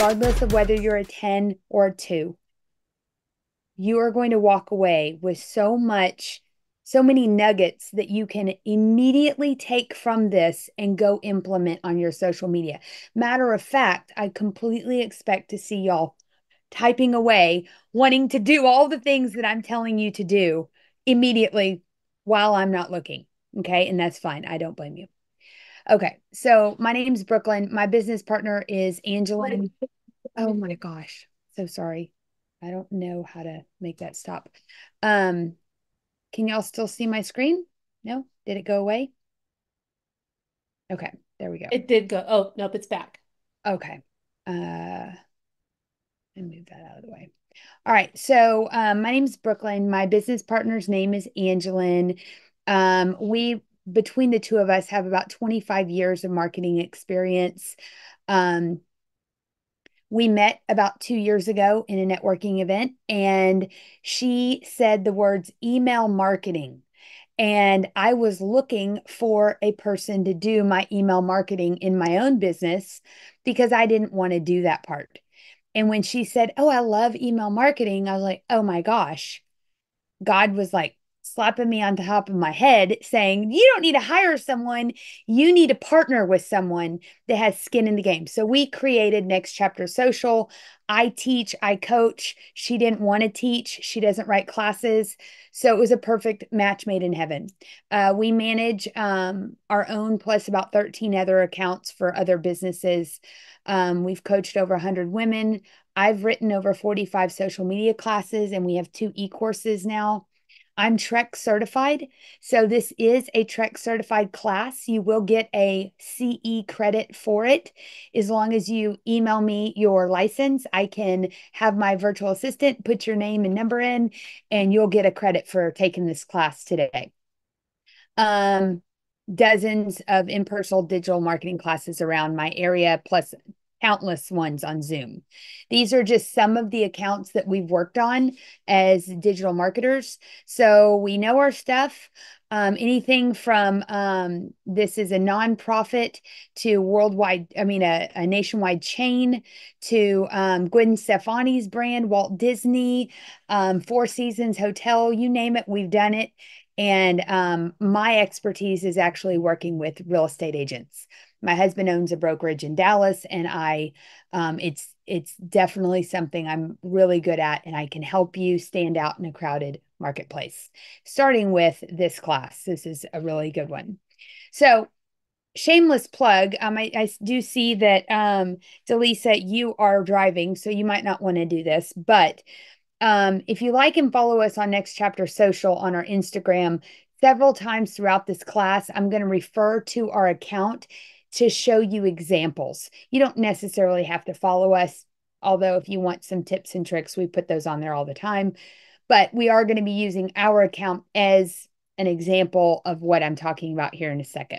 regardless of whether you're a 10 or a 2, you are going to walk away with so many nuggets that you can immediately take from this and go implement on your social media. Matter of fact, I completely expect to see y'all typing away, wanting to do all the things that I'm telling you to do immediately while I'm not looking. Okay. And that's fine. I don't blame you. Okay. So my name's Brooklyn. My business partner is Angeline. Oh my gosh. So sorry. I don't know how to make that stop. Can y'all still see my screen? No? Did it go away? Okay. There we go. It did go. Oh, nope. It's back. Okay. And move that out of the way. All right. So my name's Brooklyn. My business partner's name is Angeline. We, between the two of us, have about 25 years of marketing experience. We met about 2 years ago in a networking event, and she said the words email marketing. And I was looking for a person to do my email marketing in my own business because I didn't want to do that part. And when she said, oh, I love email marketing, I was like, oh my gosh, God was like slapping me on the top of my head saying, you don't need to hire someone. You need to partner with someone that has skin in the game. So we created Next Chapter Social. I teach, I coach. She didn't want to teach. She doesn't write classes. So it was a perfect match made in heaven. We manage our own plus about 13 other accounts for other businesses. We've coached over 100 women. I've written over 45 social media classes, and we have 2 e-courses now. I'm Trek certified. So this is a Trek certified class. You will get a CE credit for it. As long as you email me your license, I can have my virtual assistant put your name and number in, and you'll get a credit for taking this class today. Dozens of impersonal digital marketing classes around my area, plus countless ones on Zoom. These are just some of the accounts that we've worked on as digital marketers. So we know our stuff, anything from this is a nonprofit to worldwide, I mean, a nationwide chain to Gwen Stefani's brand, Walt Disney, Four Seasons Hotel, you name it, we've done it. And my expertise is actually working with real estate agents. My husband owns a brokerage in Dallas, and I, it's definitely something I'm really good at, and I can help you stand out in a crowded marketplace, starting with this class. This is a really good one. So shameless plug, I do see that, Delisa, you are driving, so you might not want to do this, but if you like and follow us on Next Chapter Social on our Instagram, several times throughout this class, I'm going to refer to our account to show you examples. You don't necessarily have to follow us, although if you want some tips and tricks, we put those on there all the time. But we are going to be using our account as an example of what I'm talking about here in a second.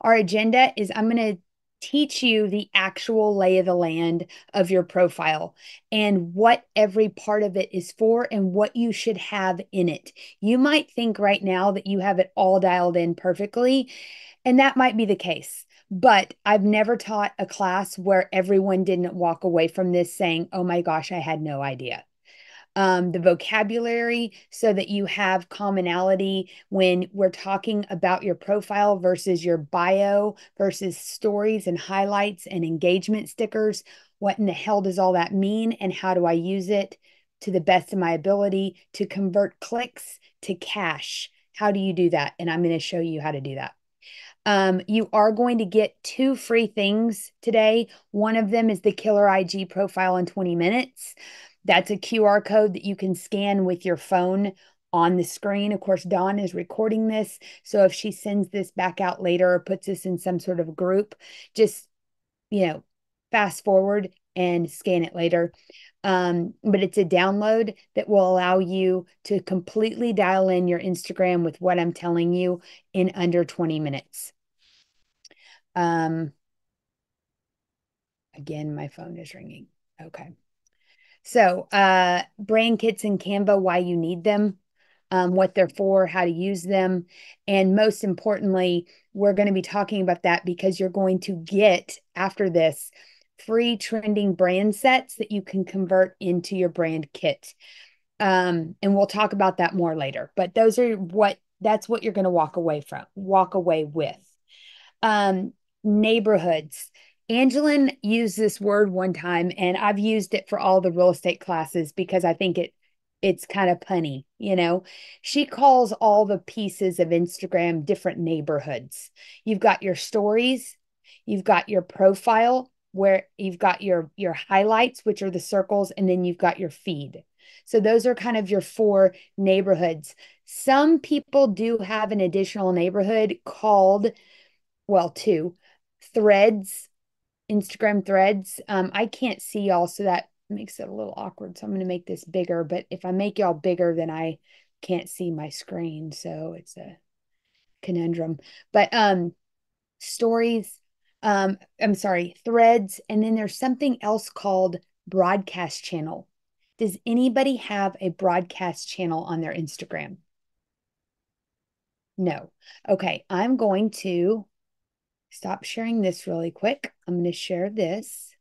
Our agenda is I'm going to teach you the actual lay of the land of your profile and what every part of it is for and what you should have in it. You might think right now that you have it all dialed in perfectly, and that might be the case, but I've never taught a class where everyone didn't walk away from this saying, oh my gosh, I had no idea. The vocabulary so that you have commonality when we're talking about your profile versus your bio versus stories and highlights and engagement stickers. What in the hell does all that mean? And how do I use it to the best of my ability to convert clicks to cash? How do you do that? And I'm going to show you how to do that. You are going to get 2 free things today. One of them is the Killer IG Profile in 20 minutes. That's a QR code that you can scan with your phone on the screen. Of course, Dawn is recording this. So if she sends this back out later or puts this in some sort of group, just, you know, fast forward and scan it later. But it's a download that will allow you to completely dial in your Instagram with what I'm telling you in under 20 minutes. Again, my phone is ringing. Okay. So brand kits in Canva, why you need them, what they're for, how to use them. And most importantly, we're going to be talking about that because you're going to get, after this, free trending brand sets that you can convert into your brand kit. And we'll talk about that more later, but those are that's what you're going to walk away with. Neighborhoods. Angeline used this word one time, and I've used it for all the real estate classes because I think it's kind of punny, you know. She calls all the pieces of Instagram different neighborhoods. You've got your stories, you've got your profile, where you've got your highlights, which are the circles, and then you've got your feed. So those are kind of your four neighborhoods. Some people do have an additional neighborhood called, well, two, threads, Instagram threads. I can't see y'all, so that makes it a little awkward. So I'm going to make this bigger, but if I make y'all bigger, then I can't see my screen. So it's a conundrum, but stories, I'm sorry, threads. And then there's something else called broadcast channel. Does anybody have a broadcast channel on their Instagram? No. Okay, I'm going to stop sharing this really quick. I'm going to share this.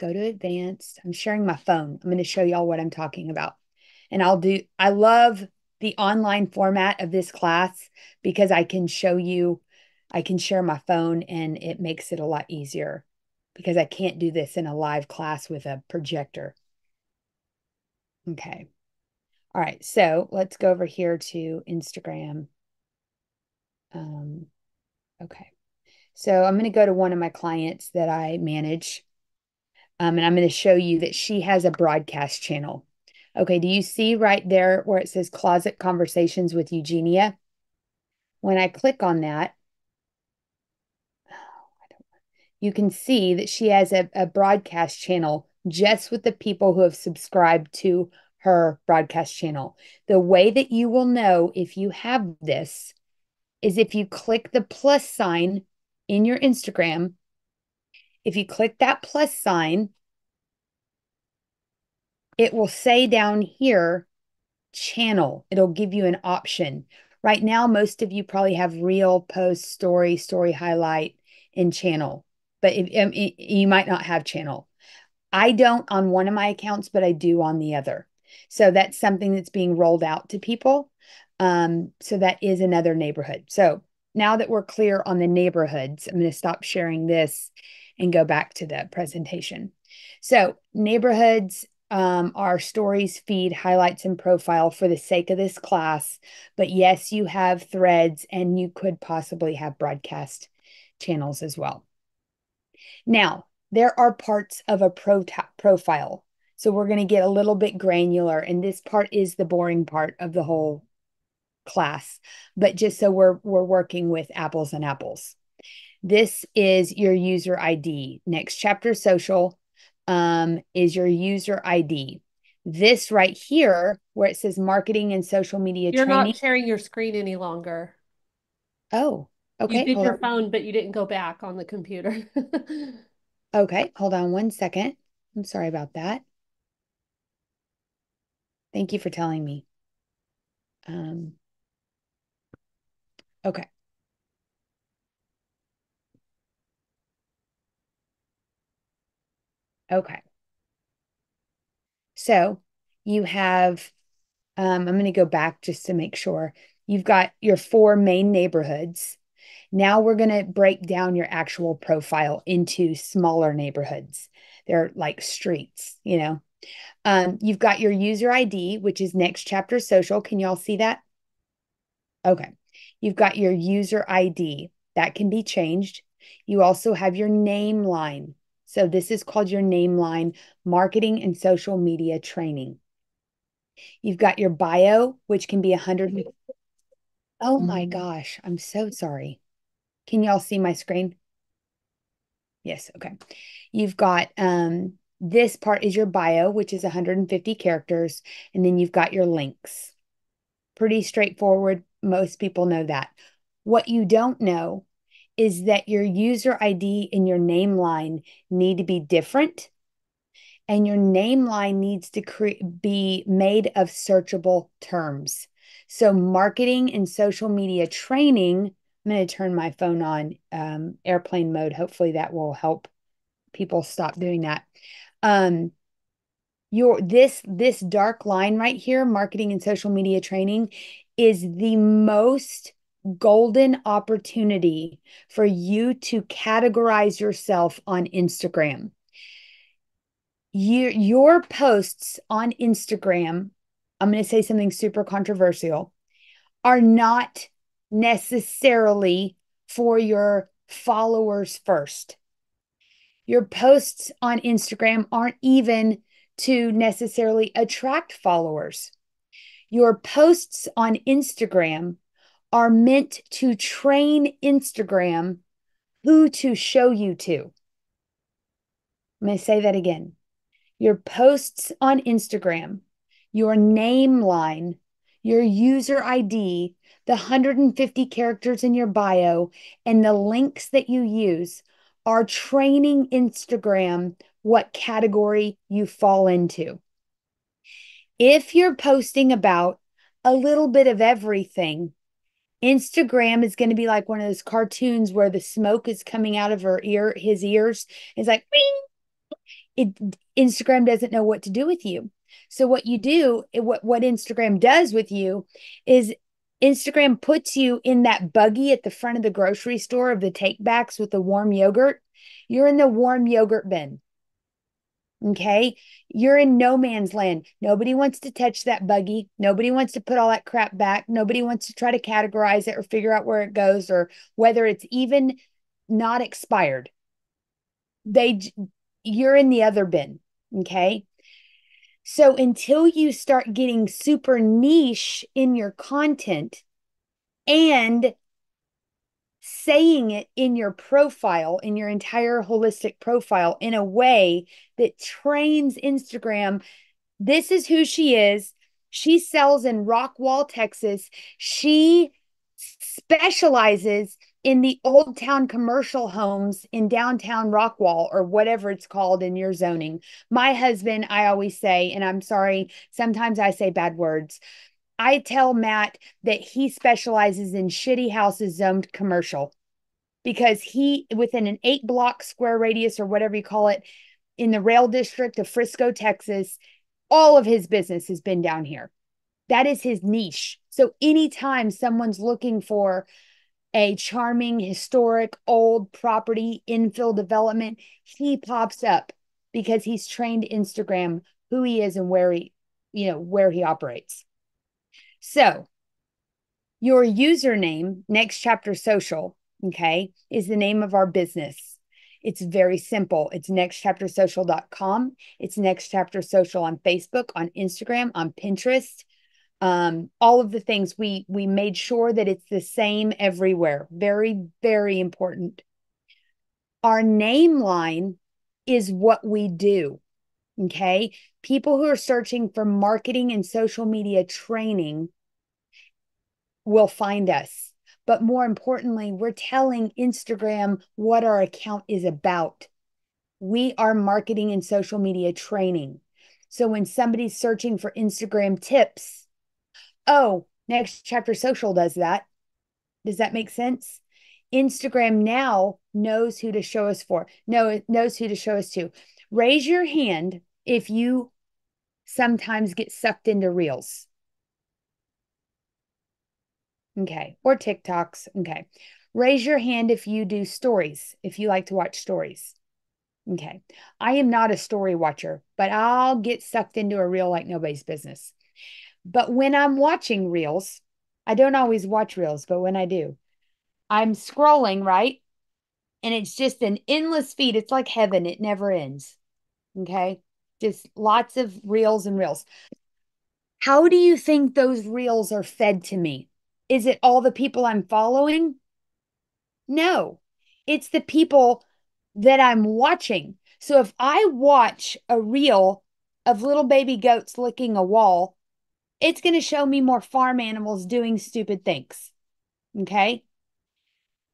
Go to advanced. I'm sharing my phone. I'm going to show y'all what I'm talking about. And I love the online format of this class because I can share my phone and it makes it a lot easier because I can't do this in a live class with a projector. Okay. All right. So let's go over here to Instagram. Okay. So I'm going to go to one of my clients that I manage. And I'm going to show you that she has a broadcast channel. Okay. Do you see right there where it says Closet Conversations with Eugenia? When I click on that, you can see that she has a broadcast channel just with the people who have subscribed to her broadcast channel. The way that you will know if you have this is if you click the plus sign in your Instagram. If you click that plus sign, it will say down here, channel. It'll give you an option. Right now, most of you probably have reel, post, story, story highlight, and channel. But you might not have channel. I don't on one of my accounts, but I do on the other. So that's something that's being rolled out to people. So that is another neighborhood. So now that we're clear on the neighborhoods, I'm going to stop sharing this and go back to the presentation. So neighborhoods are stories, feed, highlights, and profile for the sake of this class. But yes, you have threads and you could possibly have broadcast channels as well. Now, there are parts of a profile. So we're going to get a little bit granular, and this part is the boring part of the whole class, but just so we're working with apples and apples. This is your user ID. Next Chapter Social is your user ID. This right here, where it says marketing and social media training. You're not sharing your screen any longer. Oh, okay. You did your phone, but you didn't go back on the computer. Okay, hold on one second. I'm sorry about that. Thank you for telling me. Okay. Okay. So you have, I'm going to go back just to make sure. You've got your four main neighborhoods. Now we're going to break down your actual profile into smaller neighborhoods. They're like streets, you know. You've got your user ID, which is Next Chapter Social. Can y'all see that? Okay. You've got your user ID. That can be changed. You also have your name line. So this is called your name line, marketing and social media training. You've got your bio, which can be 100. Oh my gosh, I'm so sorry. Can y'all see my screen? Yes, okay. You've got, this part is your bio, which is 150 characters, and then you've got your links. Pretty straightforward, most people know that. What you don't know is that your user ID and your name line need to be different, and your name line needs to be made of searchable terms. So marketing and social media training, I'm going to turn my phone on airplane mode. Hopefully that will help people stop doing that. This dark line right here, marketing and social media training, is the most golden opportunity for you to categorize yourself on Instagram. Your posts on Instagram, I'm going to say something super controversial, are not necessarily for your followers first. Your posts on Instagram aren't even to necessarily attract followers. Your posts on Instagram are meant to train Instagram who to show you to. I'm going to say that again. Your posts on Instagram, your name line, your user ID, the 150 characters in your bio, and the links that you use are training Instagram what category you fall into. If you're posting about a little bit of everything, Instagram is going to be like one of those cartoons where the smoke is coming out of his ears. It's like, Instagram doesn't know what to do with you. So what you do, what Instagram does with you is Instagram puts you in that buggy at the front of the grocery store of the takebacks with the warm yogurt. You're in the warm yogurt bin. Okay. You're in no man's land. Nobody wants to touch that buggy. Nobody wants to put all that crap back. Nobody wants to try to categorize it or figure out where it goes or whether it's even not expired. You're in the other bin. Okay. So until you start getting super niche in your content and saying it in your profile, in your entire holistic profile, in a way that trains Instagram, this is who she is. She sells in Rockwall, Texas. She specializes in the old town commercial homes in downtown Rockwall or whatever it's called in your zoning. My husband, I always say, and I'm sorry, sometimes I say bad words, I tell Matt that he specializes in shitty houses zoned commercial because he, within an 8-block square radius or whatever you call it, in the rail district of Frisco, Texas, all of his business has been down here. That is his niche. So anytime someone's looking for a charming, historic, old property, infill development, he pops up because he's trained Instagram who he is and where he, you know, where he operates. So your username, Next Chapter Social, okay, is the name of our business. It's very simple. It's nextchaptersocial.com. It's Next Chapter Social on Facebook, on Instagram, on Pinterest, all of the things. We made sure that it's the same everywhere. Very, very important. Our name line is what we do. Okay. People who are searching for marketing and social media training will find us. But more importantly, we're telling Instagram what our account is about. We are marketing and social media training. So when somebody's searching for Instagram tips, oh, Next Chapter Social does that. Does that make sense? Instagram now knows who to show us for. No, it knows who to show us to. Raise your hand if you sometimes get sucked into Reels. Okay. Or TikToks. Okay. Raise your hand if you do stories, if you like to watch stories. Okay. I am not a story watcher, but I'll get sucked into a Reel like nobody's business. But when I'm watching Reels, I don't always watch Reels, but when I do, I'm scrolling, right? And it's just an endless feed. It's like heaven. It never ends. Okay. Just lots of reels and reels. How do you think those reels are fed to me? Is it all the people I'm following? No, it's the people that I'm watching. So if I watch a reel of little baby goats licking a wall, it's going to show me more farm animals doing stupid things. Okay.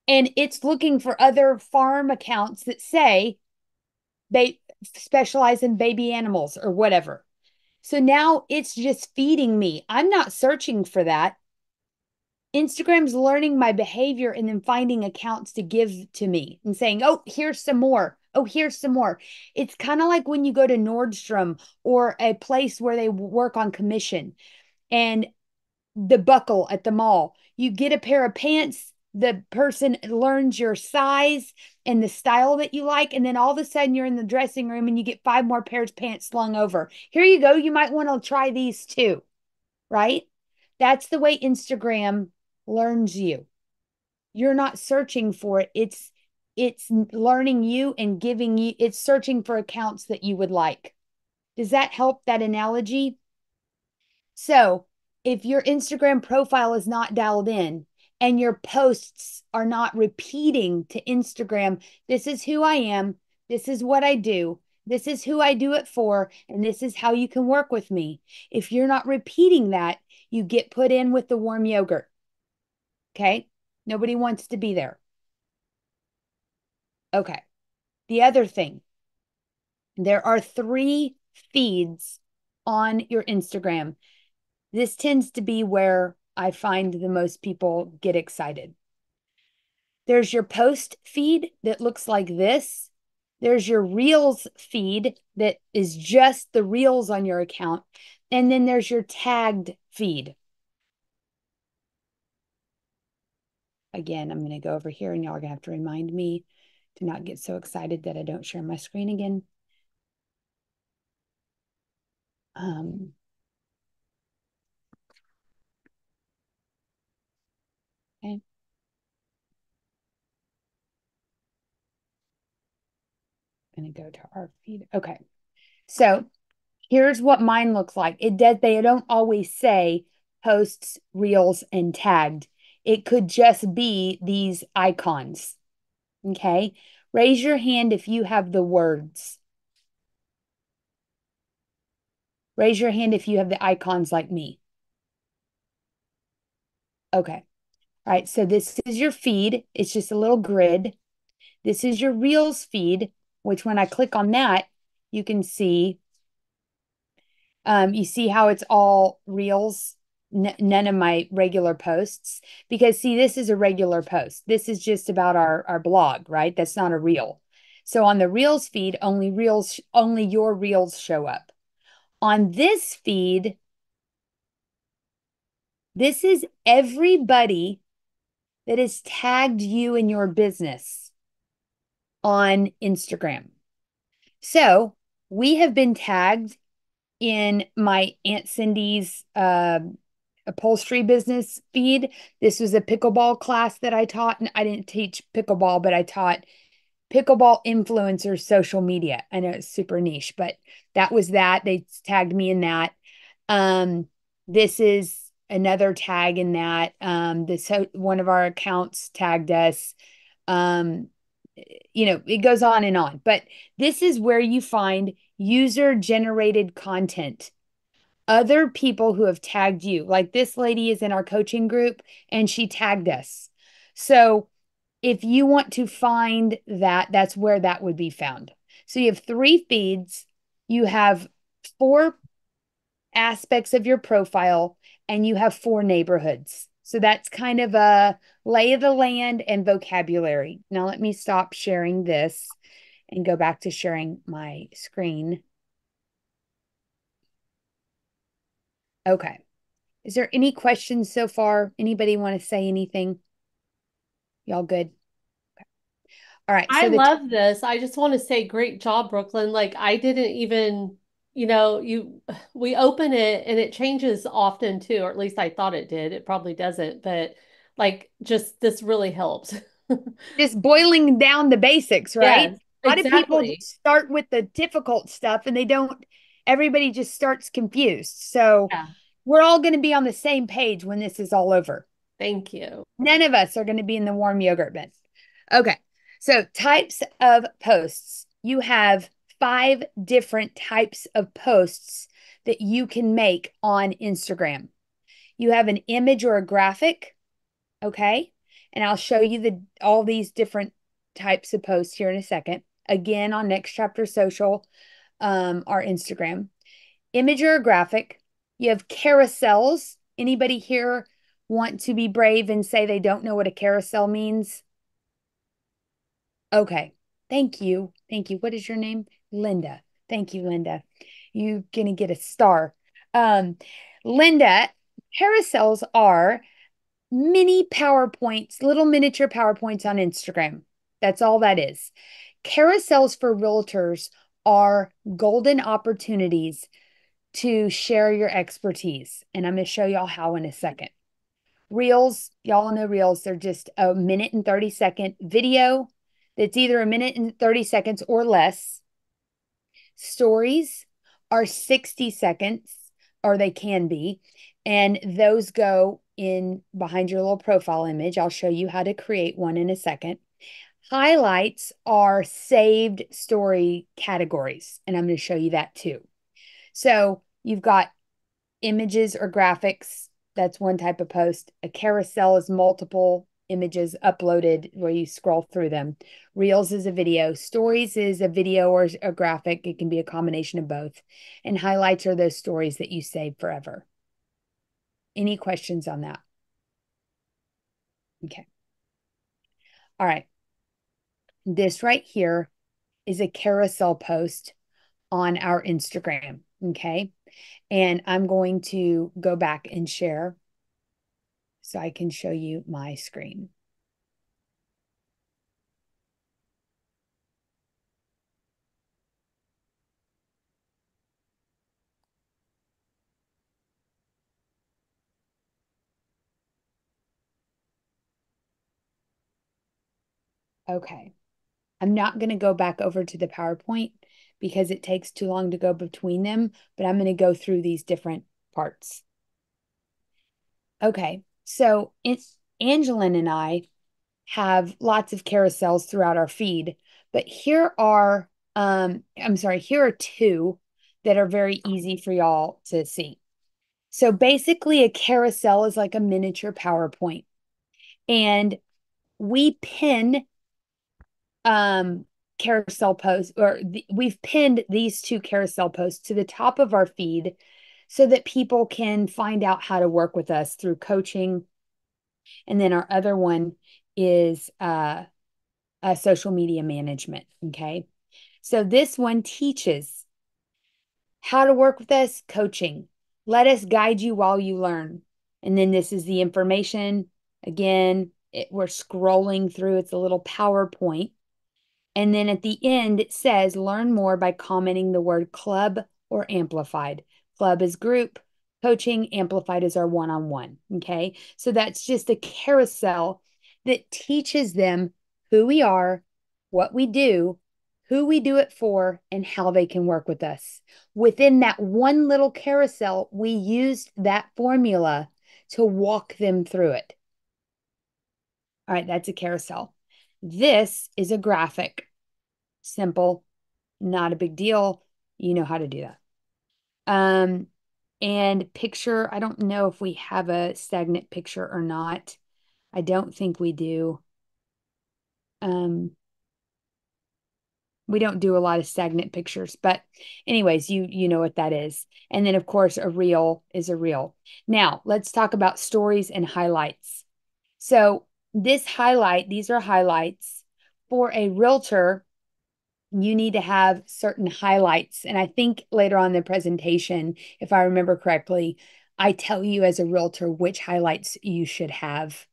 And it's looking for other farm accounts that say they specialize in baby animals or whatever. So now it's just feeding me. I'm not searching for that. Instagram's learning my behavior and then finding accounts to give to me and saying, oh, here's some more. oh, here's some more. It's kind of like when you go to Nordstrom or a place where they work on commission and the buckle at the mall. You get a pair of pants, the person learns your size and the style that you like, and then all of a sudden you're in the dressing room and you get 5 more pairs of pants slung over. Here you go. You might want to try these too, right? That's the way Instagram learns you. You're not searching for it. It's learning you and giving you, it's searching for accounts that you would like. Does that help, that analogy? So if your Instagram profile is not dialed in and your posts are not repeating to Instagram, this is who I am, this is what I do, this is who I do it for, and this is how you can work with me. If you're not repeating that, you get put in with the warm yogurt. Okay? Nobody wants to be there. Okay. The other thing, there are 3 feeds on your Instagram. This tends to be where I find the most people get excited. There's your post feed that looks like this. There's your Reels feed that is just the Reels on your account. And then there's your tagged feed. Again, I'm going to go over here and y'all are going to have to remind me to not get so excited that I don't share my screen again. Okay. I'm going to go to our feed. Okay. So here's what mine looks like. It does. They don't always say posts, reels, and tagged. It could just be these icons. Okay. Raise your hand if you have the words. Raise your hand if you have the icons like me. Okay. All right. So this is your feed. It's just a little grid. This is your Reels feed, which when I click on that, you can see. You see how it's all Reels, none of my regular posts, because see, this is a regular post. This is just about our blog, right? That's not a Reel. So on the Reels feed, only your Reels show up. On this feed, this is everybody that has tagged you in your business on Instagram. So we have been tagged in my Aunt Cindy's upholstery business feed. This was a pickleball class that I taught. And I didn't teach pickleball, but I taught pickleball influencers social media. I know it's super niche, but that was that. They tagged me in that. This is another tag in that. This one of our accounts tagged us. You know, it goes on and on. But this is where you find user-generated content. Other people who have tagged you. Like this lady is in our coaching group and she tagged us. So if you want to find that, that's where that would be found. So you have 3 feeds. You have 4 aspects of your profile and you have 4 neighborhoods. So that's kind of a lay of the land and vocabulary. Now let me stop sharing this and go back to sharing my screen. Okay. Is there any questions so far? Anybody want to say anything? Y'all good? Okay. All right. So I love this. I just want to say great job, Brooklyn. Like I didn't even, you know, we open it and it changes often too, or at least I thought it did. It probably doesn't, but like just this really helps. Just boiling down the basics, right? Yes, a lot of people start with the difficult stuff and they don't, everybody just starts confused. So yeah, we're all going to be on the same page when this is all over. Thank you. None of us are going to be in the warm yogurt bin. Okay. So types of posts. You have 5 different types of posts that you can make on Instagram. You have an image or a graphic, okay? And I'll show you all these different types of posts here in a second. Again, on Next Chapter Social, our Instagram. Image or a graphic. You have carousels. Anybody here want to be brave and say they don't know what a carousel means? Okay. Thank you. Thank you. What is your name? Linda. Thank you, Linda. You're going to get a star. Linda, carousels are mini PowerPoints, little miniature PowerPoints on Instagram. That's all that is. Carousels for realtors are golden opportunities to share your expertise. And I'm going to show y'all how in a second. Reels, y'all know Reels, they're just a minute and 30-second video that's either a minute and 30 seconds or less. Stories are 60 seconds, or they can be, and those go in behind your little profile image. I'll show you how to create one in a second. Highlights are saved story categories, and I'm going to show you that too. So you've got images or graphics. That's one type of post. A carousel is multiple images uploaded where you scroll through them. Reels is a video. Stories is a video or a graphic. It can be a combination of both. And highlights are those stories that you save forever. Any questions on that? Okay. All right. This right here is a carousel post on our Instagram, okay? And I'm going to go back and share so I can show you my screen. Okay. I'm not going to go back over to the PowerPoint because it takes too long to go between them, but I'm going to go through these different parts. Okay, so it's Angeline and I have lots of carousels throughout our feed, but here are, here are two that are very easy for y'all to see. So basically a carousel is like a miniature PowerPoint, and we pin carousel posts, or we've pinned these two carousel posts to the top of our feed so that people can find out how to work with us through coaching. And then our other one is social media management. Okay. So this one teaches how to work with us, coaching. Let us guide you while you learn. And then this is the information. Again, we're scrolling through. It's a little PowerPoint. And then at the end, it says, learn more by commenting the word club or amplified. Club is group, coaching, amplified is our one-on-one, okay? So that's just a carousel that teaches them who we are, what we do, who we do it for, and how they can work with us. Within that one little carousel, we used that formula to walk them through it. All right, that's a carousel. This is a graphic. Simple, not a big deal. You know how to do that. And picture, I don't know if we have a stagnant picture or not. I don't think we do. We don't do a lot of stagnant pictures, but anyways, you know what that is. And then of course, a reel is a reel. Now, let's talk about stories and highlights. So these are highlights. For a realtor, you need to have certain highlights. And I think later on in the presentation, if I remember correctly, I tell you as a realtor which highlights you should have.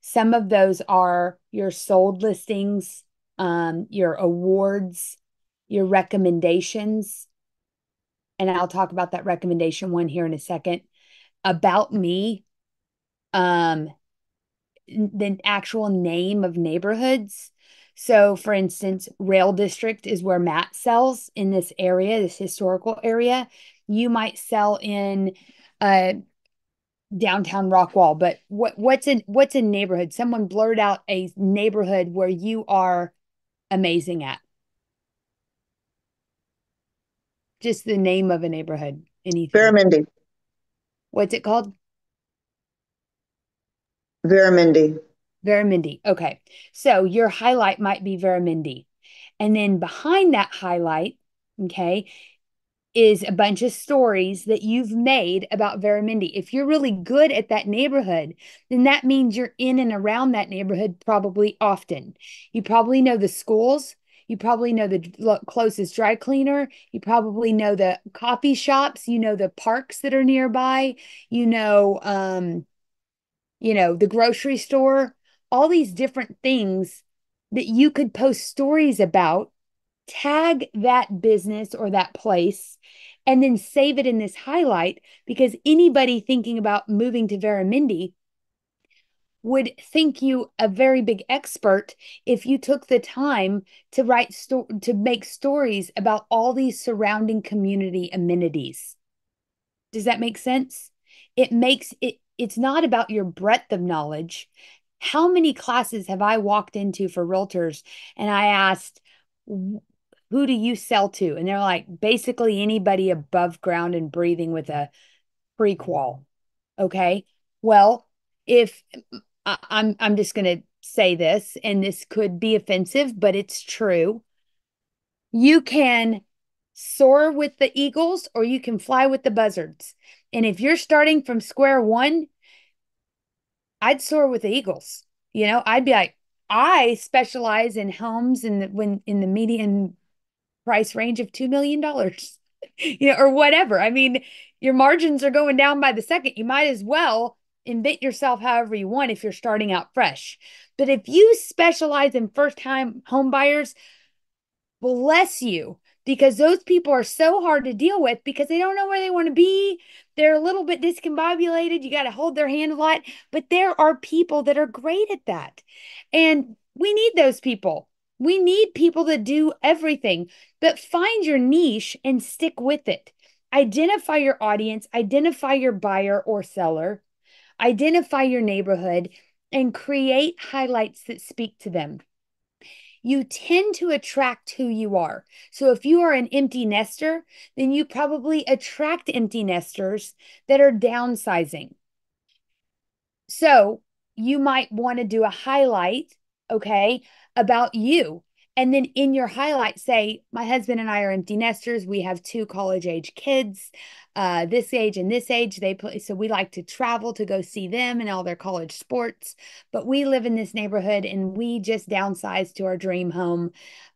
Some of those are your sold listings, your awards, your recommendations. And I'll talk about that recommendation one here in a second. About me, the actual name of neighborhoods. So for instance, Rail District is where Matt sells in this area, this historical area. You might sell in downtown Rockwall, but what's a neighborhood? Someone blurred out a neighborhood where you are amazing at. Just the name of a neighborhood. Anything. Veramendi. What's it called? Veramendi. Veramendi. Okay. So your highlight might be Veramendi. And then behind that highlight, okay, is a bunch of stories that you've made about Veramendi. If you're really good at that neighborhood, then that means you're in and around that neighborhood probably often. You probably know the schools. You probably know the closest dry cleaner. You probably know the coffee shops. You know the parks that are nearby. You know the grocery store. All these different things that you could post stories about, tag that business or that place, and then save it in this highlight, because anybody thinking about moving to Veramendi would think you a very big expert if you took the time to write to make stories about all these surrounding community amenities. Does that make sense? It makes it, it's not about your breadth of knowledge. How many classes have I walked into for realtors and I asked, who do you sell to? And they're like, basically anybody above ground and breathing with a prequal. Okay. Well, if I'm just going to say this, and this could be offensive, but it's true. You can soar with the eagles or you can fly with the buzzards. And if you're starting from square one, I'd soar with the eagles. You know, I'd be like, I specialize in homes in the median price range of $2 million, you know, or whatever. I mean, your margins are going down by the second. You might as well invent yourself however you want if you're starting out fresh. But if you specialize in first-time home buyers, bless you, because those people are so hard to deal with because they don't know where they want to be. They're a little bit discombobulated. You got to hold their hand a lot. But there are people that are great at that. And we need those people. We need people that do everything. But find your niche and stick with it. Identify your audience. Identify your buyer or seller. Identify your neighborhood and create highlights that speak to them. You tend to attract who you are. So if you are an empty nester, then you probably attract empty nesters that are downsizing. So you might want to do a highlight, okay, about you. And then in your highlight, say, my husband and I are empty nesters. We have 2 college-age kids, this age and this age. They play, so we like to travel to go see them and all their college sports. But we live in this neighborhood, and we just downsized to our dream home.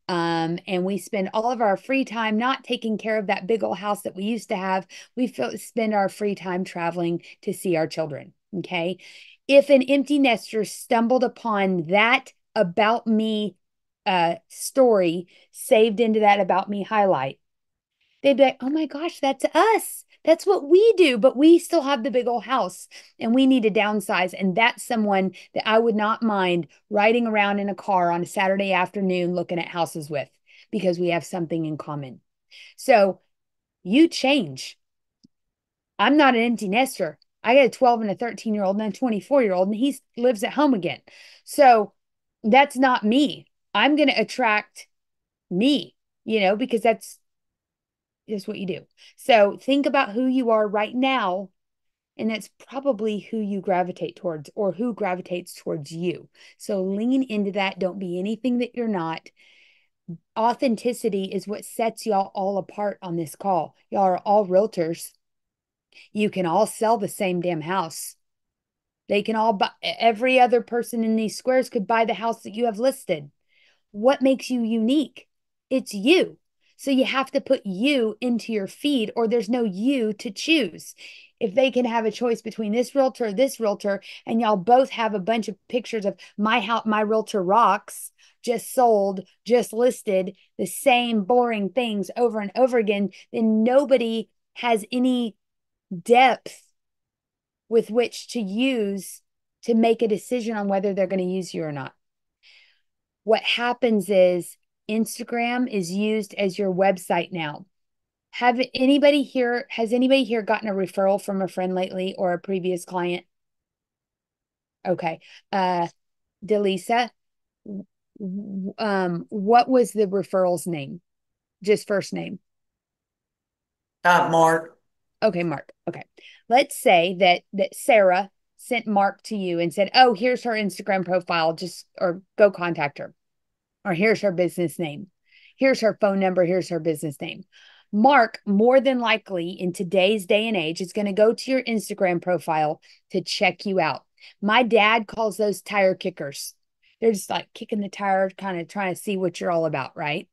And we spend all of our free time not taking care of that big old house that we used to have. We spend our free time traveling to see our children, okay? If an empty nester stumbled upon that about me story saved into that about me highlight, they'd be like, oh my gosh, that's us. That's what we do, but we still have the big old house and we need to downsize. And that's someone that I would not mind riding around in a car on a Saturday afternoon looking at houses with, because we have something in common. So you change. I'm not an empty nester. I got a 12 and a 13-year-old and a 24-year-old, and he lives at home again. So that's not me. I'm going to attract me, you know, because that's just what you do. So think about who you are right now, and that's probably who you gravitate towards or who gravitates towards you. So lean into that. Don't be anything that you're not. Authenticity is what sets y'all all apart on this call. Y'all are all realtors. You can all sell the same damn house. They can all buy, every other person in these squares could buy the house that you have listed. What makes you unique? It's you. So you have to put you into your feed, or there's no you to choose. If they can have a choice between this realtor, and y'all both have a bunch of pictures of my house, my realtor rocks, just sold, just listed, the same boring things over and over again, then nobody has any depth with which to use to make a decision on whether they're going to use you or not. What happens is Instagram is used as your website now. Has anybody here gotten a referral from a friend lately or a previous client? Okay. Delisa, what was the referral's name? Just first name. Mark. Okay, Mark. Okay. Let's say that Sarah sent Mark to you and said, oh, here's her Instagram profile, or go contact her, or here's her business name. Here's her phone number. Here's her business name. Mark, more than likely in today's day and age, is going to go to your Instagram profile to check you out. My dad calls those tire kickers. They're just like kicking the tire, kind of trying to see what you're all about, right?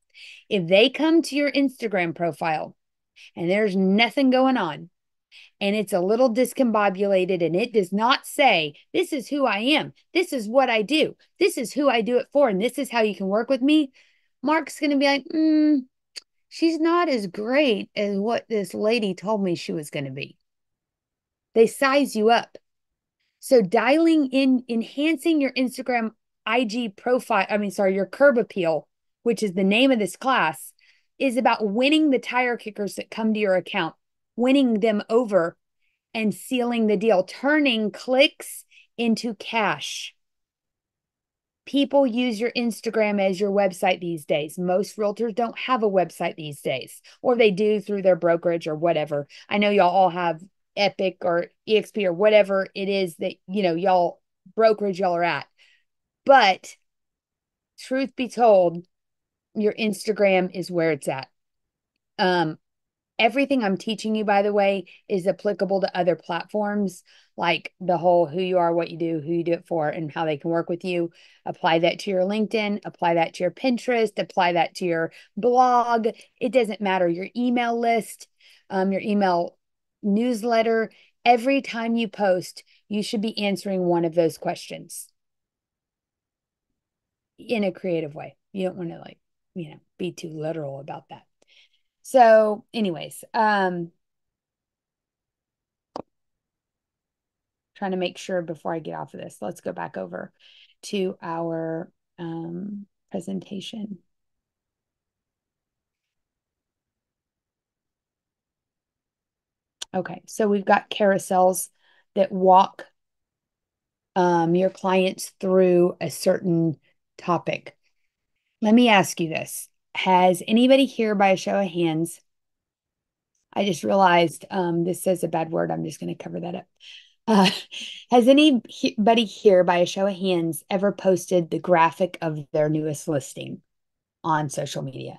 If they come to your Instagram profile and there's nothing going on and it's a little discombobulated and it does not say, this is who I am, this is what I do, this is who I do it for, and this is how you can work with me, Mark's going to be like, she's not as great as what this lady told me she was going to be. They size you up. So dialing in, enhancing your Instagram IG profile, your curb appeal, which is the name of this class, is about winning the tire kickers that come to your account, winning them over and sealing the deal, turning clicks into cash. People use your Instagram as your website these days. Most realtors don't have a website these days, or they do through their brokerage or whatever. I know y'all all have Epic or EXP or whatever it is that, you know, y'all brokerage y'all are at. But truth be told, your Instagram is where it's at. Everything I'm teaching you, by the way, is applicable to other platforms, like the whole who you are, what you do, who you do it for, and how they can work with you. Apply that to your LinkedIn, apply that to your Pinterest, apply that to your blog. It doesn't matter. Your email list, your email newsletter. Every time you post, you should be answering one of those questions in a creative way. You don't want to be too literal about that. So anyways, trying to make sure before I get off of this, let's go back over to our presentation. Okay, so we've got carousels that walk your clients through a certain topic. Let me ask you this. Has anybody here, by a show of hands — I just realized this says a bad word, I'm just going to cover that up. Has anybody here, by a show of hands, ever posted the graphic of their newest listing on social media?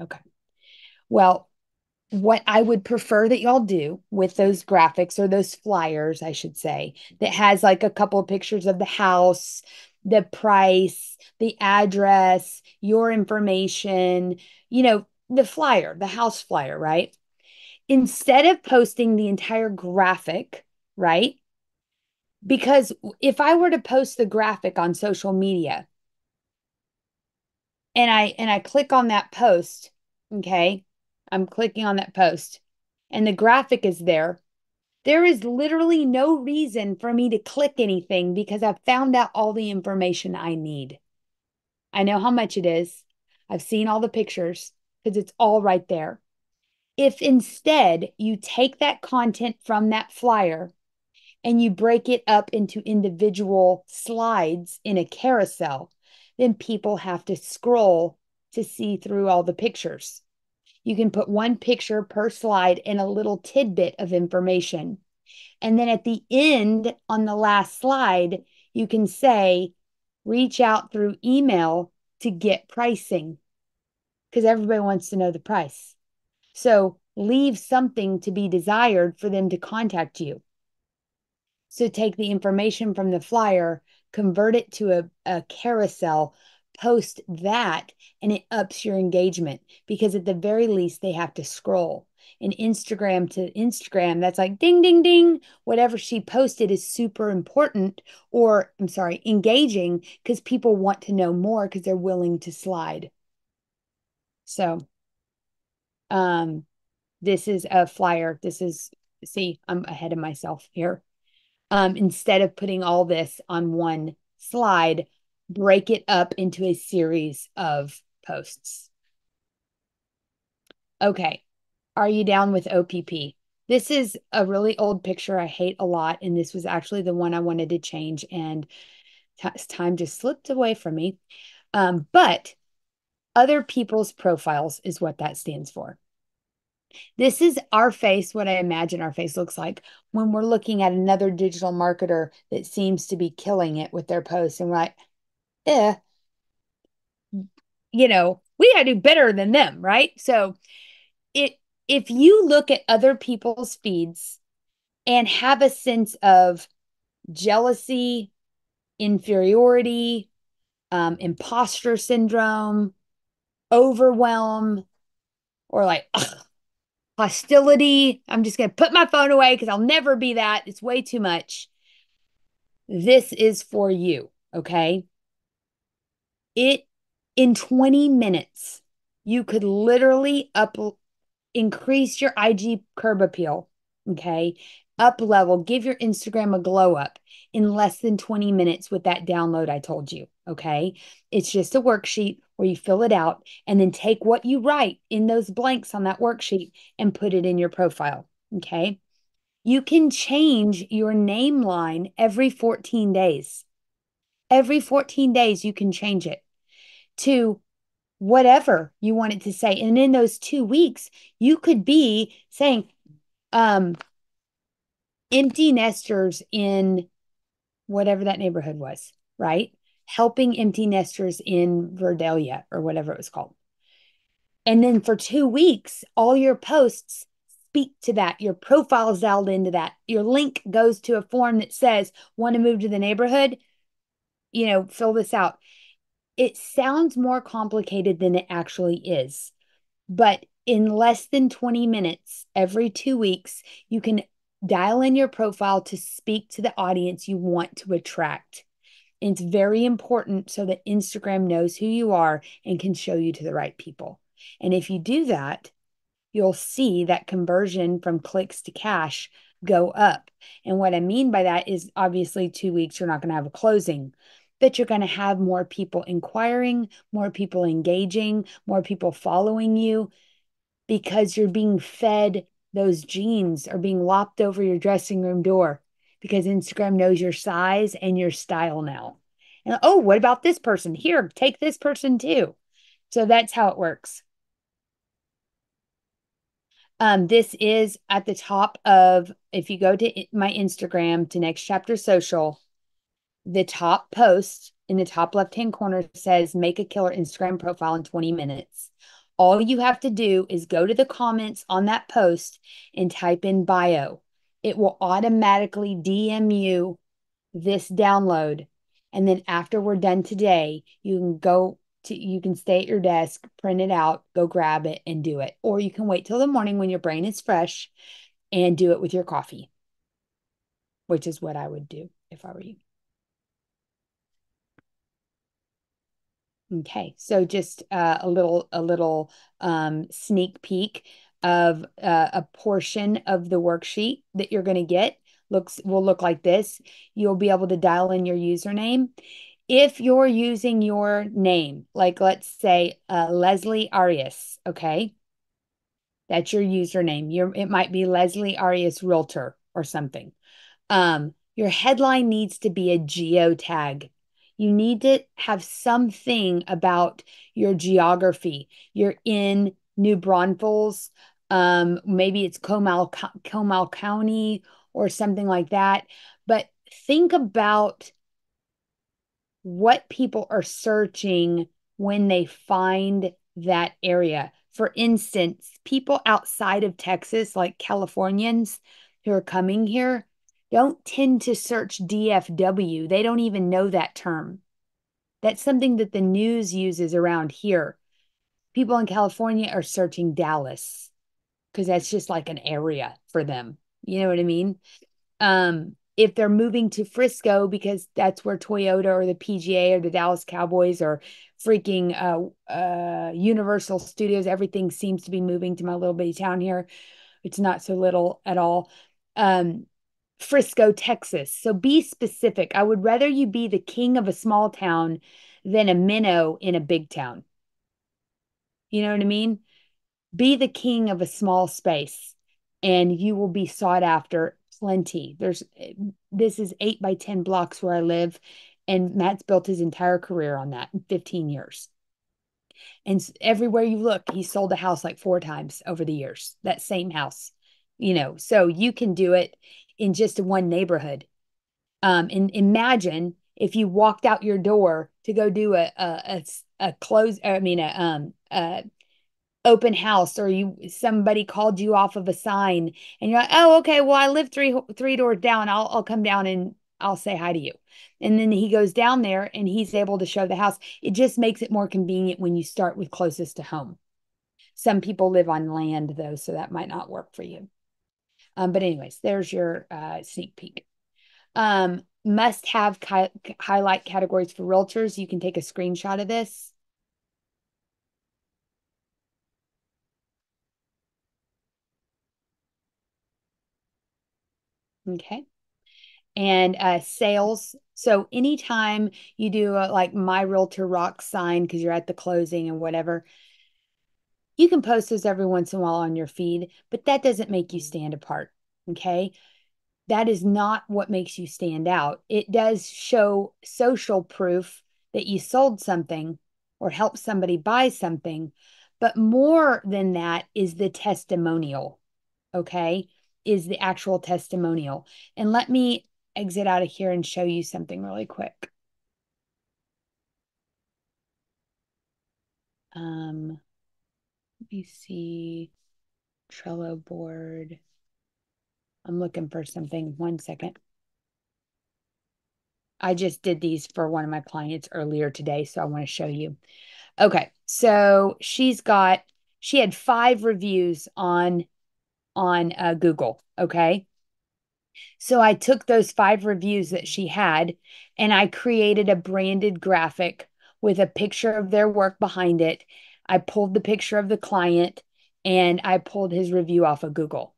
Okay. Well, what I would prefer that y'all do with those graphics, or those flyers, I should say, that has like a couple of pictures of the house, the price, the address, your information, you know, the flyer, the house flyer, right? Instead of posting the entire graphic, right? Because if I were to post the graphic on social media and I click on that post, okay, I'm clicking on that post and the graphic is there, there is literally no reason for me to click anything because I've found out all the information I need. I know how much it is. I've seen all the pictures because it's all right there. If instead you take that content from that flyer and you break it up into individual slides in a carousel, then people have to scroll to see through all the pictures. You can put one picture per slide and a little tidbit of information. And then at the end, on the last slide, you can say, reach out through email to get pricing, because everybody wants to know the price. So leave something to be desired for them to contact you. So take the information from the flyer, convert it to a carousel, post that, and it ups your engagement, because at the very least they have to scroll. And Instagram to Instagram, that's like ding, ding, ding. Whatever she posted is super important, or engaging, because people want to know more because they're willing to slide. So this is a flyer. This is — see, I'm ahead of myself here. Instead of putting all this on one slide, break it up into a series of posts. Okay. Are you down with OPP? This is a really old picture I hate a lot, and this was actually the one I wanted to change, and time just slipped away from me. But other people's profiles is what that stands for. This is our face, what I imagine our face looks like when we're looking at another digital marketer that seems to be killing it with their posts, and we're like, we gotta do better than them, right? So if you look at other people's feeds and have a sense of jealousy, inferiority, imposter syndrome, overwhelm, or like hostility. I'm just going to put my phone away because I'll never be that. It's way too much. This is for you, okay? In 20 minutes, you could literally increase your IG curb appeal, okay? Up level, give your Instagram a glow up in less than 20 minutes with that download I told you, okay? It's just a worksheet where you fill it out and then take what you write in those blanks on that worksheet and put it in your profile, okay? You can change your name line every 14 days. Every 14 days, you can change it to whatever you want it to say. And in those 2 weeks, you could be saying, empty nesters in whatever that neighborhood was, right? Helping empty nesters in Verdelia or whatever it was called. And then for 2 weeks, all your posts speak to that. Your profile is dialed into that. Your link goes to a form that says, want to move to the neighborhood? You know, fill this out. It sounds more complicated than it actually is. But in less than 20 minutes, every 2 weeks, you can dial in your profile to speak to the audience you want to attract. And it's very important so that Instagram knows who you are and can show you to the right people. And if you do that, you'll see that conversion from clicks to cash go up. And what I mean by that is obviously 2 weeks, you're not going to have a closing, but you're going to have more people inquiring, more people engaging, more people following you because you're being fed. Those jeans are being lopped over your dressing room door because Instagram knows your size and your style now. And oh, what about this person? Here, take this person too. So that's how it works. This is at the top of, if you go to my Instagram, to Next Chapter Social, the top post in the top left-hand corner says, make a killer Instagram profile in 20 minutes. All you have to do is go to the comments on that post and type in bio. It will automatically DM you this download. And then after we're done today, you can stay at your desk, print it out, go grab it and do it. Or you can wait till the morning when your brain is fresh and do it with your coffee, which is what I would do if I were you. Okay, so just a little sneak peek of a portion of the worksheet that you're going to get will look like this. You'll be able to dial in your username. If you're using your name, like let's say Leslie Arias, okay? That's your username. It might be Leslie Arias Realtor or something. Your headline needs to be a geotag. You need to have something about your geography. You're in New Braunfels. Maybe it's Comal County or something like that. But think about what people are searching when they find that area. For instance, people outside of Texas, like Californians who are coming here, don't tend to search DFW. They don't even know that term. That's something that the news uses around here. People in California are searching Dallas because that's just like an area for them. You know what I mean? If they're moving to Frisco because that's where Toyota or the PGA or the Dallas Cowboys or freaking Universal Studios, everything seems to be moving to my little bitty town here. It's not so little at all. Frisco, Texas. So be specific. I would rather you be the king of a small town than a minnow in a big town. You know what I mean? Be the king of a small space and you will be sought after plenty. This is 8 by 10 blocks where I live, and Matt's built his entire career on that in 15 years. And everywhere you look, he sold a house like 4 times over the years, that same house, you know, so you can do it in just one neighborhood. And imagine if you walked out your door to go do a open house, or somebody called you off of a sign and you're like, oh, okay, well, I live three doors down. I'll come down and I'll say hi to you. And then he goes down there and he's able to show the house. It just makes it more convenient when you start with closest to home. Some people live on land though, so that might not work for you. But anyways, there's your sneak peek. Must have highlight categories for realtors. You can take a screenshot of this. Okay. And sales. So anytime you do like my realtor rock sign because you're at the closing and whatever, you can post those every once in a while on your feed, but that doesn't make you stand apart. Okay. That is not what makes you stand out. It does show social proof that you sold something or helped somebody buy something. But more than that is the testimonial. Okay. Is the actual testimonial. And let me exit out of here and show you something really quick. Let me see, Trello board. I'm looking for something, 1 second. I just did these for one of my clients earlier today, so I want to show you. Okay, so she had 5 reviews on Google, okay? So I took those 5 reviews that she had and I created a branded graphic with a picture of their work behind it. I pulled the picture of the client and I pulled his review off of Google.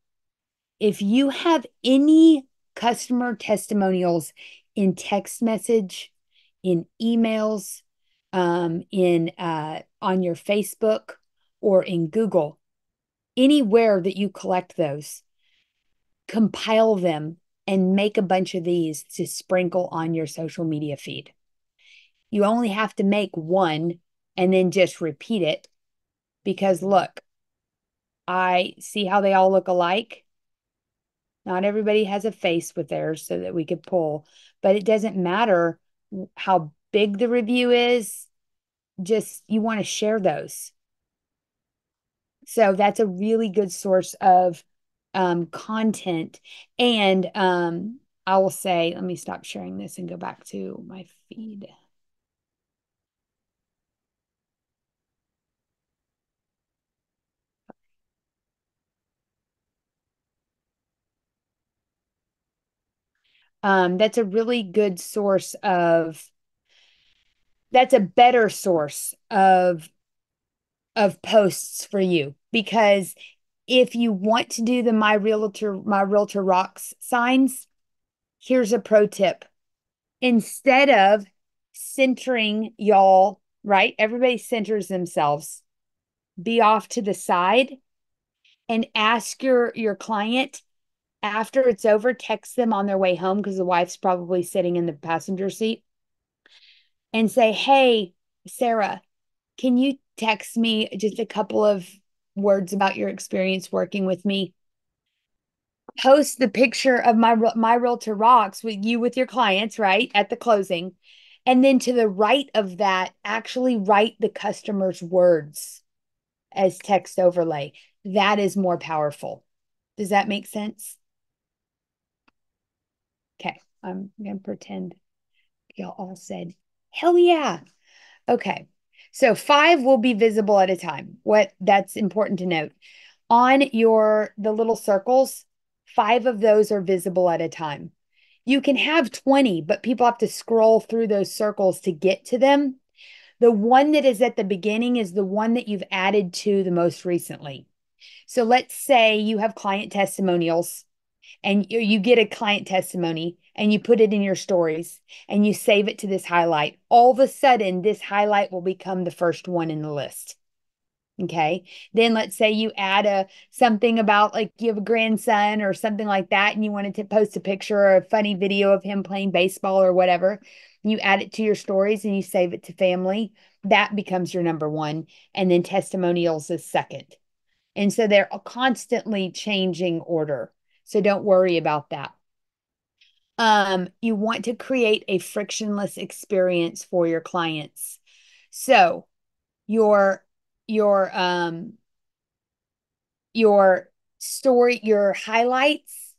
If you have any customer testimonials in text message, in emails, on your Facebook or in Google, anywhere that you collect those, compile them and make a bunch of these to sprinkle on your social media feed. You only have to make one and then just repeat it because look, I see how they all look alike. Not everybody has a face with theirs so that we could pull, but it doesn't matter how big the review is, just you want to share those. So that's a really good source of content. And I will say, let me stop sharing this and go back to my feed. That's a really good source of, that's a better source of posts for you. Because if you want to do the My Realtor Rocks signs, here's a pro tip. Instead of centering y'all, right? Everybody centers themselves. Be off to the side and ask your client after it's over, text them on their way home because the wife's probably sitting in the passenger seat and say, hey, Sarah, can you text me just a couple of words about your experience working with me? Post the picture of my Realtor Rocks with you with your clients, right? At the closing. And then to the right of that, actually write the customer's words as text overlay. That is more powerful. Does that make sense? Okay. I'm going to pretend y'all all said, hell yeah. Okay. So 5 will be visible at a time. That's important to note. On the little circles, 5 of those are visible at a time. You can have 20, but people have to scroll through those circles to get to them. The one that is at the beginning is the one that you've added to the most recently. So let's say you have client testimonials and you get a client testimony and you put it in your stories and you save it to this highlight. All of a sudden, this highlight will become the first one in the list. Okay. Then let's say you add something about like you have a grandson or something like that and you wanted to post a picture or a funny video of him playing baseball or whatever. You add it to your stories and you save it to family. That becomes your number one. And then testimonials is second. And so they're constantly changing order. So don't worry about that. You want to create a frictionless experience for your clients. So your story, your highlights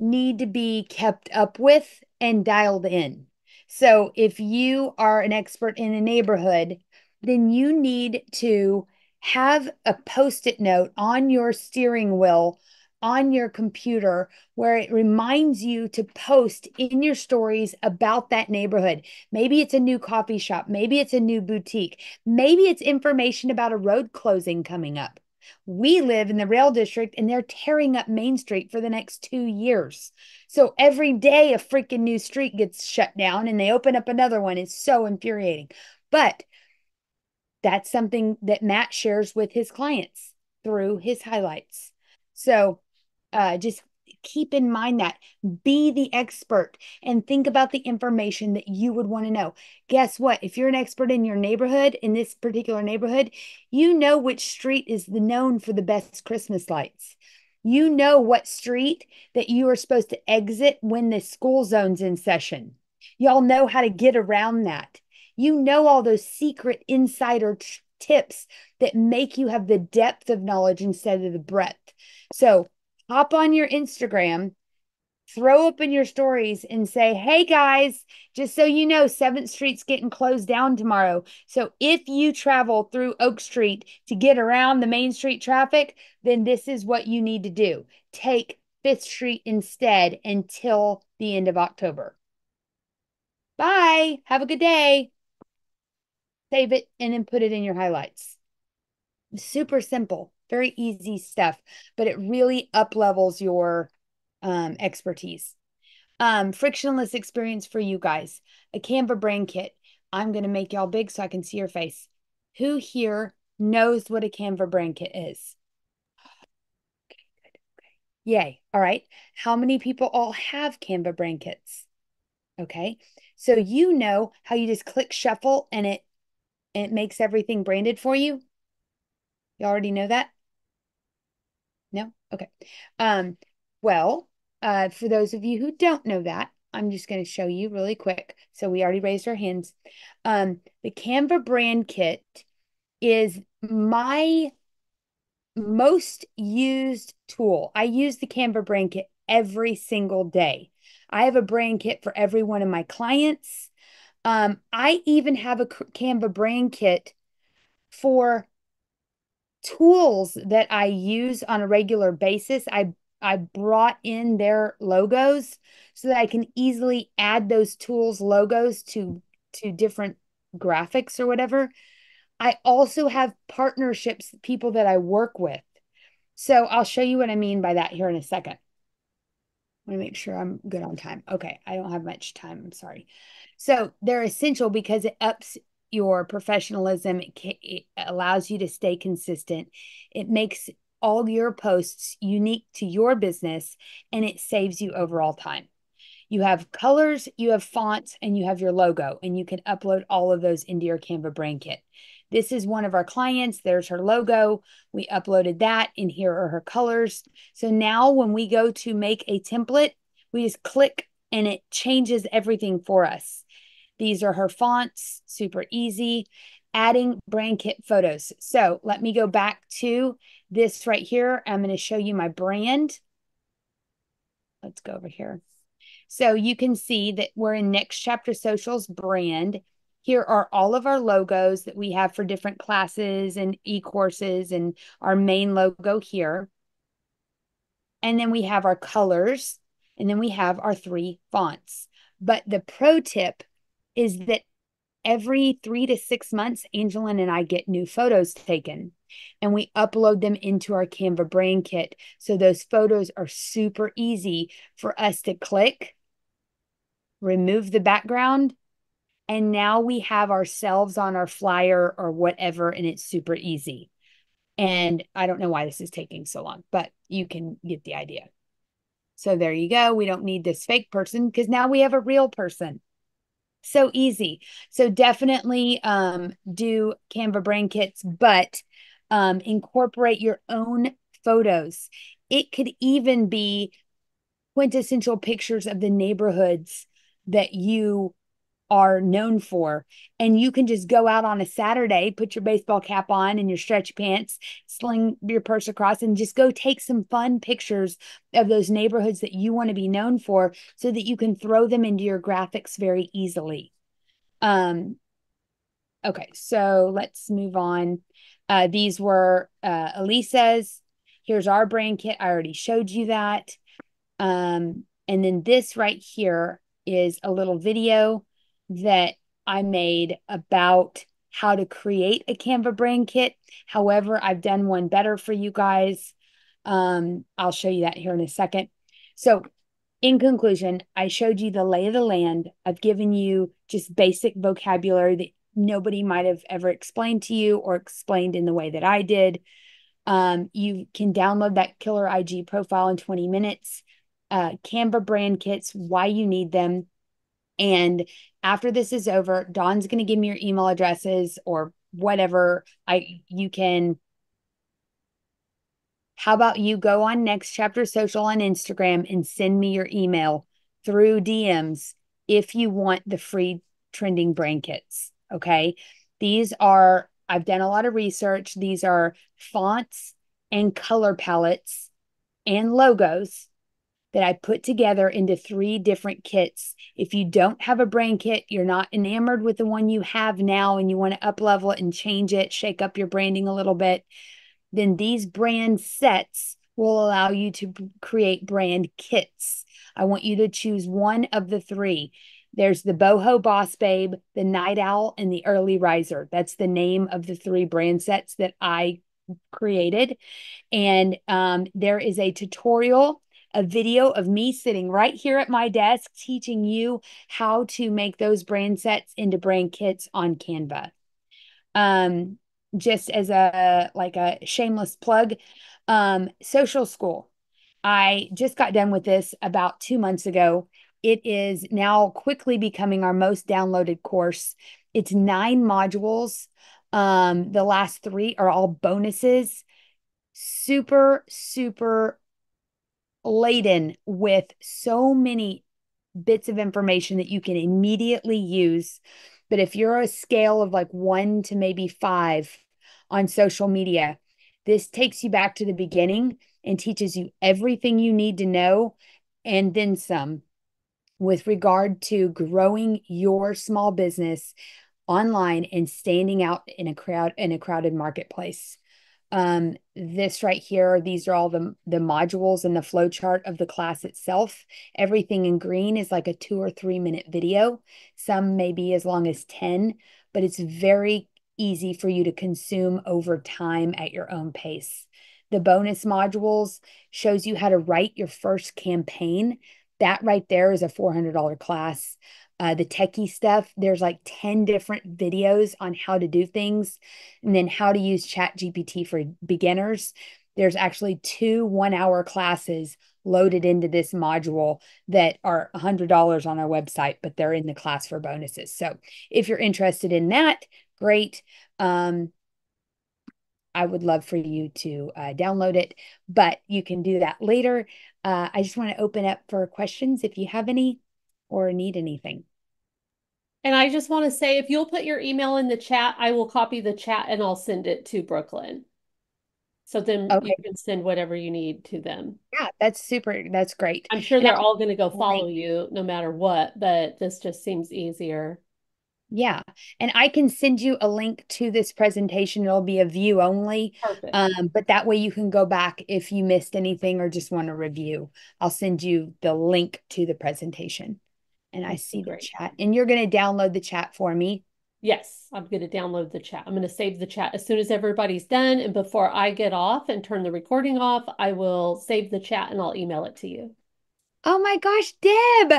need to be kept up with and dialed in. So if you are an expert in a neighborhood, then you need to have a Post-it note on your steering wheel, on your computer, where it reminds you to post in your stories about that neighborhood. Maybe it's a new coffee shop. Maybe it's a new boutique. Maybe it's information about a road closing coming up. We live in the Rail District and they're tearing up Main Street for the next 2 years. So every day a freaking new street gets shut down and they open up another one. It's so infuriating. But that's something that Matt shares with his clients through his highlights. So just keep in mind that. Be the expert and think about the information that you would want to know. Guess what? If you're an expert in your neighborhood, in this particular neighborhood, you know which street is known for the best Christmas lights. You know what street that you are supposed to exit when the school zone's in session. Y'all know how to get around that. You know all those secret insider tips that make you have the depth of knowledge instead of the breadth. So hop on your Instagram, throw open your stories and say, hey guys, just so you know, 7th Street's getting closed down tomorrow. So if you travel through Oak Street to get around the Main Street traffic, then this is what you need to do. Take 5th Street instead until the end of October. Bye. Have a good day. Save it and then put it in your highlights. Super simple. Very easy stuff, but it really up-levels your expertise. Frictionless experience for you guys. A Canva brand kit. I'm going to make y'all big so I can see your face. Who here knows what a Canva brand kit is? Okay, good. Okay. Yay. All right. How many people all have Canva brand kits? Okay. So you know how you just click shuffle and it makes everything branded for you? You already know that? No? Okay. For those of you who don't know that, I'm just going to show you really quick. So we already raised our hands. The Canva brand kit is my most used tool. I use the Canva brand kit every single day. I have a brand kit for every one of my clients. I even have a Canva brand kit for tools that I use on a regular basis. I brought in their logos so that I can easily add those tools logos to different graphics or whatever. I also have partnerships, people that I work with. So I'll show you what I mean by that here in a second. I want to make sure I'm good on time. Okay, I don't have much time. I'm sorry. So they're essential because it ups your professionalism. It allows you to stay consistent. It makes all your posts unique to your business, and it saves you overall time. You have colors, you have fonts, and you have your logo, and you can upload all of those into your Canva brand kit. This is one of our clients. There's her logo. We uploaded that, and here are her colors. So now when we go to make a template, we just click, and it changes everything for us. These are her fonts, super easy. Adding brand kit photos. So let me go back to this right here. I'm going to show you my brand. Let's go over here. So you can see that we're in Next Chapter Social's brand. Here are all of our logos that we have for different classes and e-courses and our main logo here. And then we have our colors, and then we have our 3 fonts. But the pro tip is that every 3 to 6 months, Angeline and I get new photos taken, and we upload them into our Canva brand kit. So those photos are super easy for us to click, remove the background, and now we have ourselves on our flyer or whatever, and it's super easy. And I don't know why this is taking so long, but you can get the idea. So there you go. We don't need this fake person because now we have a real person. So easy. So definitely do Canva brand kits, but incorporate your own photos. It could even be quintessential pictures of the neighborhoods that you are known for. And you can just go out on a Saturday, put your baseball cap on and your stretch pants, sling your purse across, and just go take some fun pictures of those neighborhoods that you want to be known for so that you can throw them into your graphics very easily. Okay, so let's move on. These were Elisa's. Here's our brand kit. I already showed you that. And then this right here is a little video that I made about how to create a Canva brand kit. However, I've done one better for you guys. I'll show you that here in a second. So in conclusion, I showed you the lay of the land. I've given you just basic vocabulary that nobody might have ever explained to you or explained in the way that I did. You can download that killer IG profile in 20 minutes. Canva brand kits, why you need them. And after this is over, Dawn's going to give me your email addresses or whatever. How about you go on Next Chapter Social on Instagram and send me your email through DMs if you want the free trending brand kits. Okay. These are, I've done a lot of research. These are fonts and color palettes and logos that I put together into 3 different kits. If you don't have a brand kit, you're not enamored with the one you have now and you want to up-level it and change it, shake up your branding a little bit, then these brand sets will allow you to create brand kits. I want you to choose one of the 3. There's the Boho Boss Babe, the Night Owl, and the Early Riser. That's the name of the 3 brand sets that I created. And there is a tutorial, a video of me sitting right here at my desk teaching you how to make those brand sets into brand kits on Canva. Just as a shameless plug, Social School. I just got done with this about 2 months ago. It is now quickly becoming our most downloaded course. It's 9 modules. The last 3 are all bonuses. Super, super laden with so many bits of information that you can immediately use. But if you're a scale of like 1 to maybe 5 on social media, this takes you back to the beginning and teaches you everything you need to know and then some, with regard to growing your small business online and standing out in a crowded marketplace. This right here, these are all the modules and the flow chart of the class itself. Everything in green is like a 2 or 3 minute video. Some may be as long as 10, but it's very easy for you to consume over time at your own pace. The bonus modules shows you how to write your first campaign. That right there is a $400 class. The techie stuff, there's like 10 different videos on how to do things. And then how to use ChatGPT for beginners. There's actually 2 one-hour classes loaded into this module that are $100 on our website, but they're in the class for bonuses. So if you're interested in that, great. I would love for you to download it, but you can do that later. I just want to open up for questions if you have any or need anything. And I just want to say, if you'll put your email in the chat, I will copy the chat and I'll send it to Brooklyn. So then okay, you can send whatever you need to them. Yeah, that's super. That's great. I'm sure they're all going to go follow you no matter what, but this just seems easier. Yeah. And I can send you a link to this presentation. It'll be a view only. Perfect. But that way you can go back if you missed anything or just want to review. I'll send you the link to the presentation. And I see the chat. And you're going to download the chat for me. Yes, I'm going to download the chat. I'm going to save the chat as soon as everybody's done. And before I get off and turn the recording off, I will save the chat and I'll email it to you. Oh my gosh, Deb.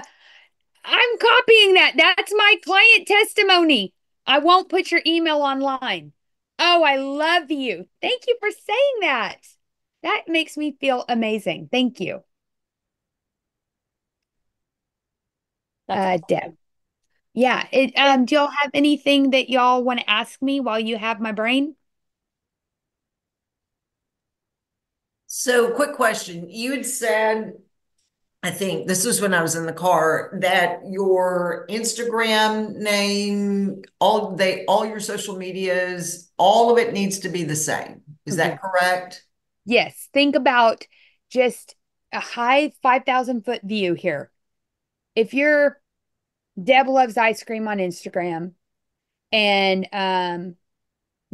I'm copying that. That's my client testimony. I won't put your email online. Oh, I love you. Thank you for saying that. That makes me feel amazing. Thank you. That's awesome. Deb. Yeah. Do y'all have anything that y'all want to ask me while you have my brain? So quick question. You had said I think this was when I was in the car, that your Instagram name, all your social medias, all of it needs to be the same. Is that correct? Yes. Think about just a high 5,000 foot view here. If you're Deb Loves Ice Cream on Instagram and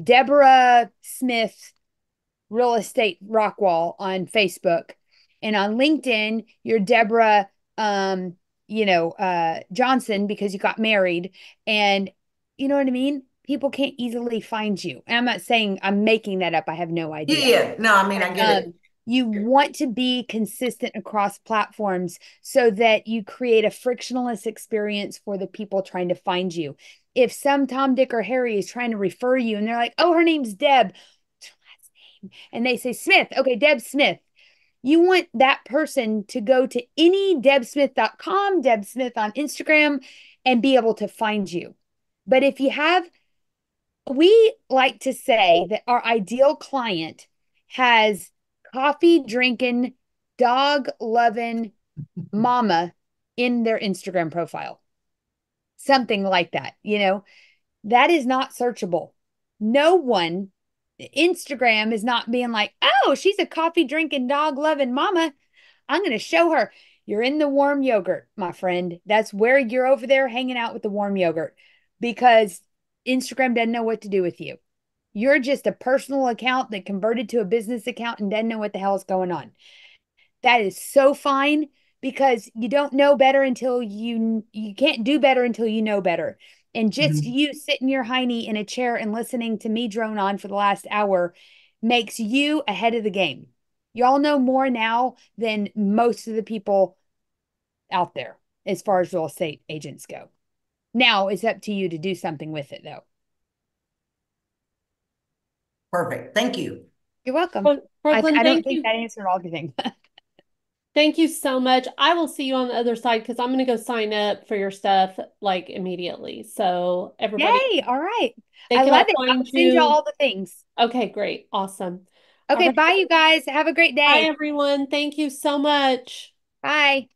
Deborah Smith Real Estate Rockwall on Facebook, and on LinkedIn, you're Deborah, Johnson, because you got married, and you know what I mean? People can't easily find you. And I'm not saying I'm making that up. I have no idea. Yeah. No, I mean, I get it. You want to be consistent across platforms so that you create a frictionless experience for the people trying to find you. If some Tom, Dick, or Harry is trying to refer you and they're like, oh, her name's Deb. What's her last name? And they say Smith. Okay, Deb Smith. You want that person to go to any debsmith.com, Deb Smith on Instagram, and be able to find you. But if you have, we like to say that our ideal client has coffee drinking, dog loving mama in their Instagram profile. Something like that, you know, that is not searchable. No one, Instagram is not being like, oh, she's a coffee drinking, dog loving mama. I'm going to show her. You're in the warm yogurt, my friend. That's where you're over there hanging out with the warm yogurt, because Instagram doesn't know what to do with you. You're just a personal account that converted to a business account and doesn't know what the hell is going on. That is so fine, because you don't know better until you can't do better until you know better. And just you sitting your hiney in a chair and listening to me drone on for the last hour makes you ahead of the game. Y'all know more now than most of the people out there as far as real estate agents go. Now it's up to you to do something with it, though. Perfect. Thank you. You're welcome. Well, Brooklyn, I don't think that answered everything. Thank you so much. I will see you on the other side, because I'm going to go sign up for your stuff like immediately. So everybody. Yay. All right. I love it. I'll send you all the things. Okay, great. Awesome. Okay. Right. Bye, you guys. Have a great day. Bye, everyone. Thank you so much. Bye.